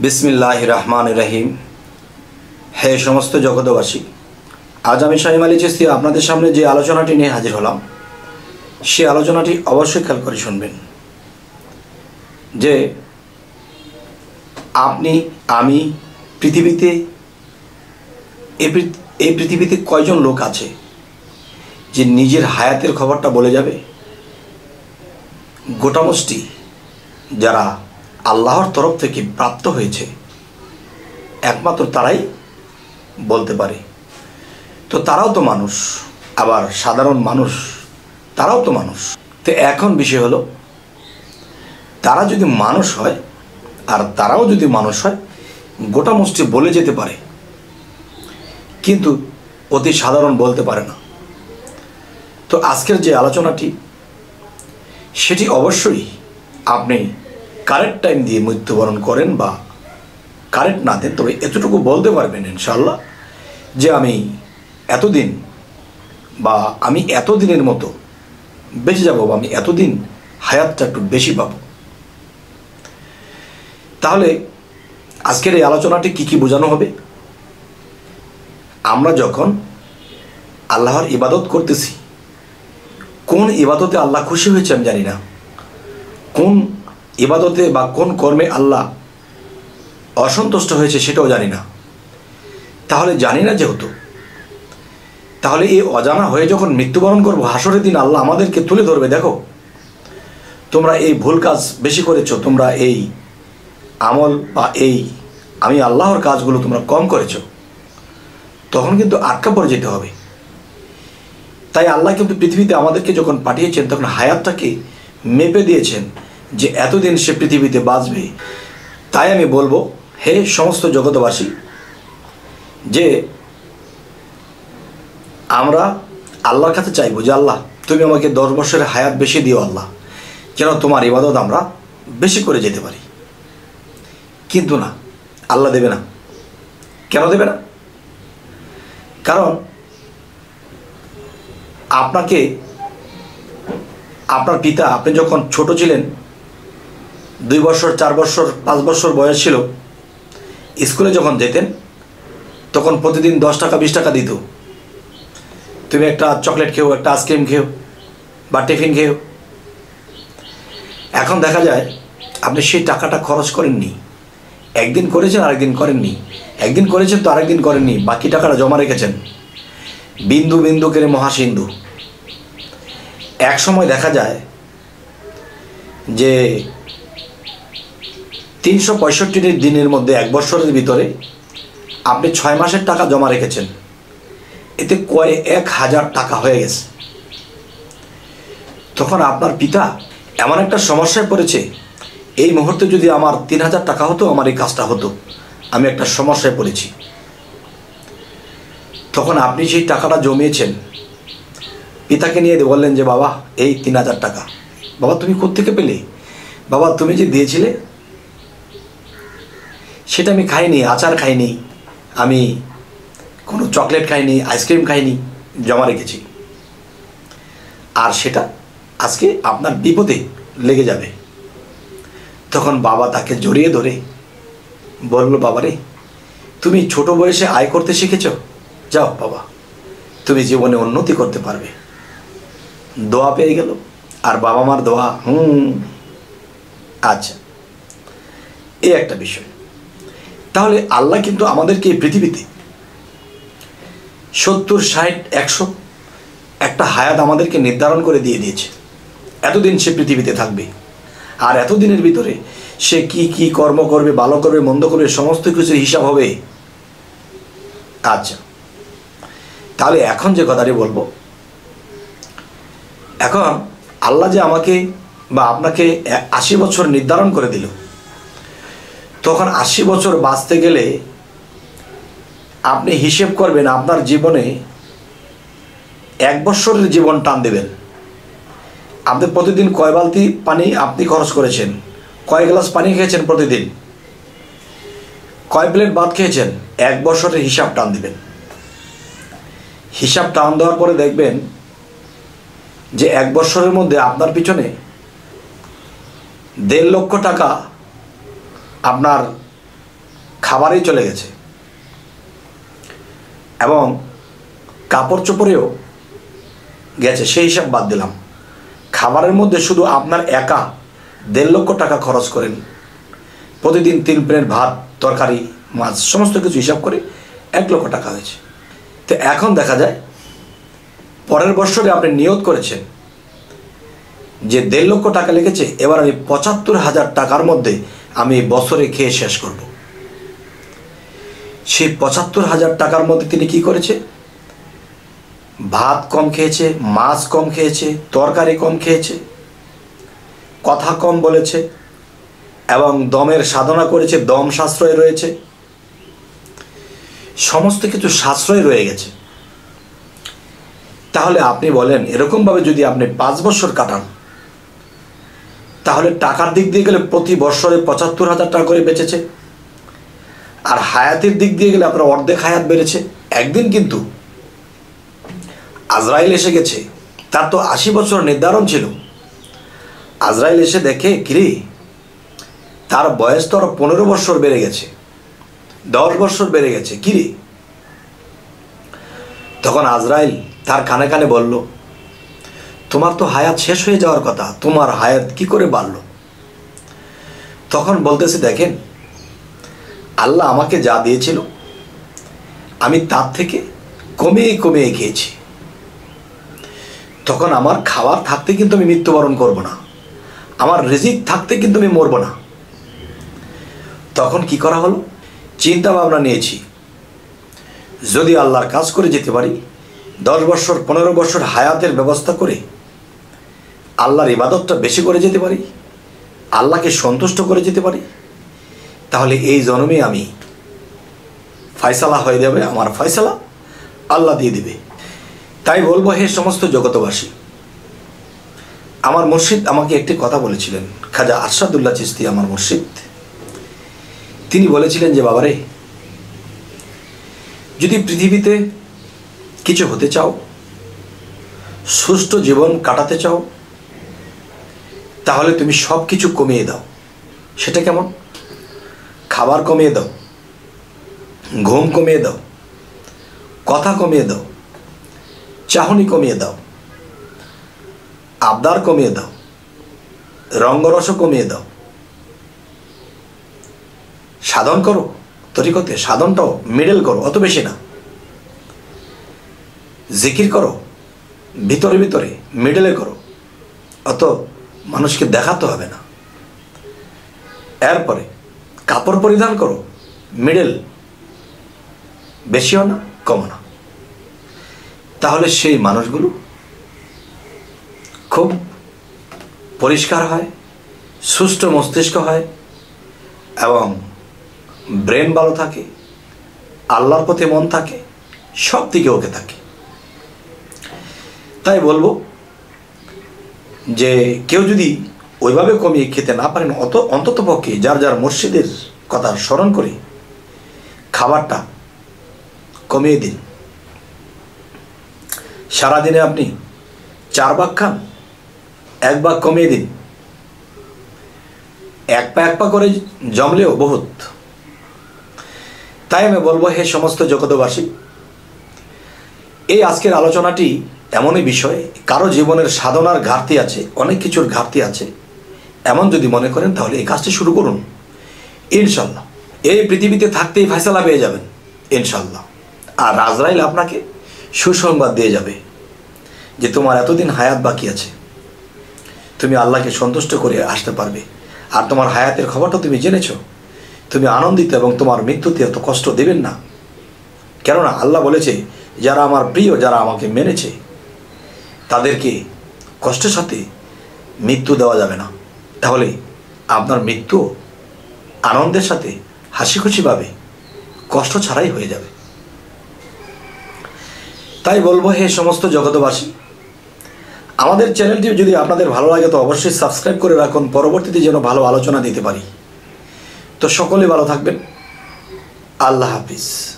बिस्मिल्लाहिर रहमानिर रहीम। हे समस्त जगतवासी, आज आमी शामीम आली चिस्ती आपनादेर सामने जे आलोचनाटी निये हाजिर हलाम से आलोचनाटी अवश्यई खेयाल करे शुनबेन। जे आपनी आमी पृथिवीते ए पृथिवीते कयजन लोक आछे जे निजेर हायातेर खबरटा बोले जाबे? गोटा मुष्टि যারা আল্লাহর তরফ থেকে প্রাপ্ত হয়েছে একমাত্র তারাই বলতে পারে। তো তারাও তো মানুষ, আবার সাধারণ মানুষ, তারাও তো মানুষ। তো এখন বিষয় হলো, তারা যদি মানুষ হয় আর তারাও যদি মানুষ হয়, গোটা মুষ্টি বলে যেতে পারে, কিন্তু অতি সাধারণ বলতে পারে না। তো আজকের যে আলোচনাটি সেটি অবশ্যই আপনি कारेक्ट टाइम दिए मृत्युबरण करें बा कारेक्ट ना दें, तब एतटुकू बोलते पारबेन इनशाल्लाह जे आमी एतदिन बा आमी एतदिनेर मतो बेचे जाबो बा आमी एतदिन हायातटा एकटू बेशी पाबो। ताहले आजकेर एई आलोचनाटी कि कि बोझानो होबे? आमरा जखन आल्लाहर इबादत करतेछि, कोन इबादते आल्लाह खुशी होयेछे आमी जानि ना, कोन इबादते बा कोन कर्मे आल्लाह असंतुष्ट होयेछे सेटाओ जानि ना। ताहले जानि ना जेहेतु, ताहले ए अजाना हये जखन मृत्युबरण करब हाशरेर दिन आल्लाह आमादेरके तुले धरबे, देखो तोमरा ए भूल काज बेशी करेछो, तोमरा एई আমল বা এই আমি আল্লাহর কাজগুলো তোমরা কম করেছো, তখন কিন্তু আটকা পড়ে যেতে হবে। তাই আল্লাহ কিন্তু পৃথিবীতে আমাদেরকে যখন পাঠিয়েছেন তখন হায়াতটাকে মেপে দিয়েছেন যে এতদিন সে পৃথিবীতে বাঁচবে। তাই আমি বলবো, হে সমস্ত জগৎবাসী, যে আমরা আল্লাহর কাছে চাইবো যে আল্লাহ তুমি আমাকে 10 বছরের হায়াত বেশি দিও আল্লাহ, যেন তোমার ইবাদত আমরা বেশি করে যেতে পারি। किन्तु ना, आल्ला देवे ना। क्यों देवे ना? कारण आपनाके आपनार पिता आपनि जखन छोटो छिलेन 2 বছর 4 বছর 5 বছर बयस छिलो, स्कूले जखन जेतेन तखन प्रतिदिन 10 টাকা 20 টাকা दित, तुमि एकटा चकलेट खेओ, एकटा आइसक्रीम खेओ बा टिफिन खेओ। एखन देखा जाय आपनि सेई टाकाटा खरच करेननि, एक दिन करेছেন আর একদিন করেননি, একদিন করেছেন তো আরেকদিন করেননি, বাকি টাকাটা জমা রেখেছেন বিন্দু বিন্দু করে মহাসিন্ধু। এক সময় দেখা যায় যে 365 দিনের মধ্যে এক বছরের ভিতরে আপনি 6 মাসের টাকা জমা রেখেছেন, এতে কয় 1000 টাকা হয়ে গেছে। তখন আপনার পিতা এমন একটা সমস্যায় পড়েছে, এই মুহূর্তে যদি আমার 3000 টাকা হতো আমার এই কাজটা হতো, আমি একটা সমস্যায় পড়েছি। তখন আপনি সেই টাকাটা জমিয়েছেন, পিতাকে নিয়ে বললেন যে বাবা এই 3000 টাকা বাবা তুমি কোত্থেকে পেলে? বাবা তুমি যে দিয়েছিলে সেটা আমি খাইনি, আচার খাইনি, আমি কোনো চকলেট খাইনি, আইসক্রিম খাইনি, জমা রেখেছি। আর সেটা আজকে আপনার বিপদে লেগে যাবে। তখন বাবা তাকে জড়িয়ে ধরে বলল, বাবা রে তুমি ছোট বয়সে আয় করতে শিখেছো, যাও বাবা তুমি জীবনে উন্নতি করতে পারবে। দোয়া পেয়ে গেল, আর বাবা মার দোয়া। আচ্ছা, এই একটা বিষয়। তাহলে আল্লাহ কিন্তু আমাদেরকে এই পৃথিবীতে 70 60 100 একটা হায়াত আমাদেরকে নির্ধারণ করে দিয়ে দিয়েছে, এতদিন সে পৃথিবীতে থাকবে। আর এতদিনের ভিতরে সে কি কি কর্ম করবে, ভালো করবে মন্দ করবে, সমস্ত কিছুর হিসাব হবে। আচ্ছা, তাহলে এখন যে কথাটি বলবো, এখন আল্লাহ যে আমাকে বা আপনাকে 80 বছর নির্ধারণ করে দিল, তখন 80 বছর বাঁচতে গেলে আপনি হিসেব করবেন, আপনার জীবনে 1 বছরের জীবন টান দেবেন। আপনি প্রতিদিন কয় বালতি পানি আপনি খরচ করেছেন, কয় গ্লাস পানি খেয়েছেন প্রতিদিন, কয় প্লেট ভাত খেয়েছেন, 1 বছরের হিসাব টান দিবেন। হিসাব টান দেওয়ার পরে দেখবেন যে 1 বছরের মধ্যে আপনার পিছনে 1.5 লক্ষ টাকা আপনার খাবারেই চলে গেছে এবং কাপড় চোপড়েও গেছে। সেই হিসাব বাদ দিলাম, খাবারের মধ্যে শুধু আপনার একা 1.5 লক্ষ টাকা খরচ করেন, প্রতিদিন 3 প্লেট ভাত তরকারি মাছ সমস্ত কিছু হিসাব করে 1 লক্ষ টাকা হয়েছে। তো এখন দেখা যায় পরের বছরে আপনি নিয়ত করেছেন যে 1.5 লক্ষ টাকা লেগেছে, এবার আমি 75,000 টাকার মধ্যে আমি বছরে খেয়ে শেষ করব। সেই 75,000 টাকার মধ্যে তিনি কি করেছে? ভাত কম খেয়েছে, মাছ কম খেয়েছে, তরকারি কম খেয়েছে, কথা কম বলেছে এবং দমের সাধনা করেছে, দম সাশ্রয় রয়েছে, সমস্ত কিছু সাশ্রয় রয়ে গেছে। তাহলে আপনি বলেন, এরকমভাবে যদি আপনি 5 বছর কাটান তাহলে টাকার দিক দিয়ে গেলে প্রতি বছরে 75,000 টাকা করে বেঁচেছে, আর হায়াতের দিক দিয়ে গেলে আপনার অর্ধেক হায়াত বেড়েছে। একদিন কিন্তু আজরাইল এসে গেছে, তার তো 80 বছর নির্ধারণ ছিল। আজরাইল এসে দেখে কিরে, তার বয়স তো আর 15 বছর বেড়ে গেছে, 10 বছর বেড়ে গেছে, কিরে। তখন আজরাইল তার কানে কানে বলল, তোমার তো হায়াত শেষ হয়ে যাওয়ার কথা, তোমার হায়াত কি করে বাড়লো? তখন বলতেছে, দেখেন আল্লাহ আমাকে যা দিয়েছিল আমি তার থেকে কমিয়ে কমিয়ে খেয়েছি, তখন আমার খাবার থাকতে কিন্তু আমি মৃত্যুবরণ করব না, আমার রিজিক থাকতে কিন্তু আমি মরব না। তখন কি করা হলো? চিন্তা ভাবনা নিয়েছি, যদি আল্লাহর কাজ করে যেতে পারি 10 বছর 15 বছর হায়াতের ব্যবস্থা করে আল্লাহর ইবাদতটা বেশি করে যেতে পারি, আল্লাহকে সন্তুষ্ট করে যেতে পারি, তাহলে এই জন্মে আমি ফয়সালা হয়ে যাবে, আমার ফয়সালা আল্লাহ দিয়ে দেবে। তাই বলবো, হে সমস্ত জগতবাসী, আমার মুর্শিদ আমাকে একটি কথা বলেছিলেন, খাজা আরশাদুল্লাহ চিস্তি আমার মুর্শিদ, তিনি বলেছিলেন যে বাবারে, যদি পৃথিবীতে কিছু হতে চাও, সুষ্ঠু জীবন কাটাতে চাও, তাহলে তুমি সব কিছু কমিয়ে দাও। সেটা কেমন? খাবার কমিয়ে দাও, ঘুম কমিয়ে দাও, কথা কমিয়ে দাও, চাহনি কমিয়ে দাও, আবদার কমিয়ে দাও, রঙ্গরস কমিয়ে দাও, সাধন করো, তরিকতে সাধনটাও মিডল করো, অত বেশি না, জিকির করো ভিতরে ভিতরে মিডলে করো, অত মানুষকে দেখাতে হবে না। এরপরে কাপড় পরিধান করো মিডল, বেশিও না কমও না, তাহলে সেই মানুষগুলো খুব পরিষ্কার হয়, সুষ্ঠু মস্তিষ্ক হয় এবং ব্রেন ভালো থাকে, আল্লাহর পথে মন থাকে, সব দিকে ওকে থাকে। তাই বলবো যে কেউ যদি ওইভাবে কমিয়ে খেতে না পারেন, অন্তত পক্ষে যার যার মুর্শিদের কথা স্মরণ করে খাবারটা কমিয়ে দিন। সারাদিনে আপনি 4 ভাগ খান, 1 ভাগ কমিয়ে দিন। 1 পা 1 পা করে জমলেও বহুত। তাই আমি বলবো, হে সমস্ত জগতবাসী, এই আজকের আলোচনাটি এমনই বিষয়, কারো জীবনের সাধনার ঘাটতি আছে, অনেক কিছুর ঘাটতি আছে, এমন যদি মনে করেন তাহলে এই কাজটি শুরু করুন, ইনশাল্লাহ এই পৃথিবীতে থাকতেই ফয়সালা পেয়ে যাবেন ইনশাল্লাহ। আর আজরাইল আপনাকে সুসংবাদ দিয়ে যাবে যে তোমার এতদিন হায়াত বাকি আছে, তুমি আল্লাহকে সন্তুষ্ট করে আসতে পারবে, আর তোমার হায়াতের খবরটা তুমি জেনেছ, তুমি আনন্দিত এবং তোমার মৃত্যুতে এত কষ্ট দেবেন না, কেননা আল্লাহ বলেছে যারা আমার প্রিয়, যারা আমাকে মেনেছে, তাদেরকে কষ্টের সাথে মৃত্যু দেওয়া যাবে না। তাহলে আপনার মৃত্যু আনন্দের সাথে হাসি খুশিভাবে কষ্ট ছাড়াই হয়ে যাবে। তাই বলবো, হে সমস্ত জগতবাসী, আমাদের চ্যানেলটি যদি আপনাদের ভালো লাগে তো অবশ্যই সাবস্ক্রাইব করে রাখুন, পরবর্তীতে যেন ভালো আলোচনা দিতে পারি। তো সকলে ভালো থাকবেন, আল্লাহ হাফিজ।